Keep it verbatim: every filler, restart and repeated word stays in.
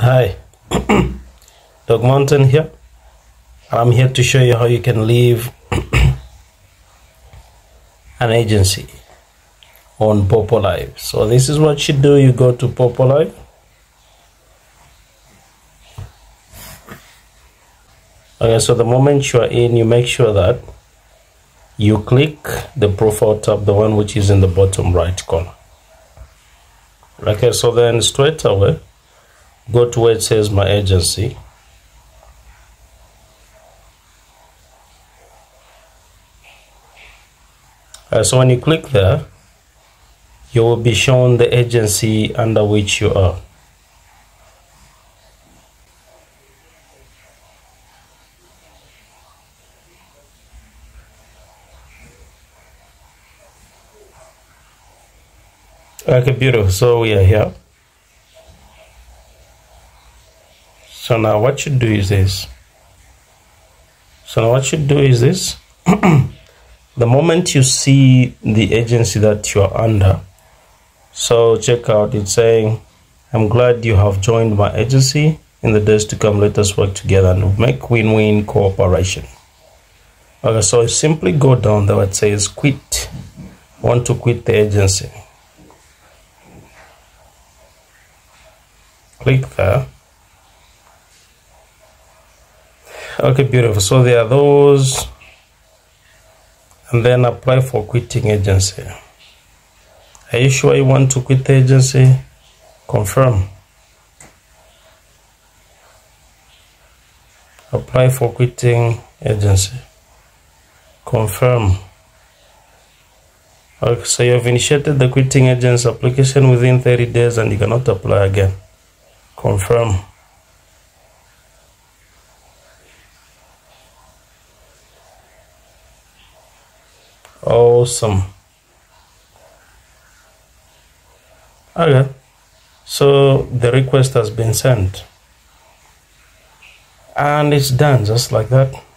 Hi, Doug Mountain here. I'm here to show you how you can leave an agency on Poppo Live. So this is what you do. You go to Poppo Live. Okay, so the moment you are in, you make sure that you click the profile tab, the one which is in the bottom right corner. Okay, so then straight away, go to where it says My Agency. Uh, so when you click there, you will be shown the agency under which you are. Okay, beautiful. So we are here. So now what you do is this. So now what you do is this. The moment you see the agency that you are under, so check out, it's saying, I'm glad you have joined my agency. In the days to come, let us work together and make win-win cooperation. Okay, so you simply go down there, it says quit. Want to quit the agency. Click there. Okay, beautiful. So there are those, and then apply for quitting agency. Are you sure you want to quit the agency? Confirm. Apply for quitting agency. Confirm. Okay, so you have initiated the quitting agency application within thirty days and you cannot apply again. Confirm. Awesome. Okay, so the request has been sent and it's done just like that.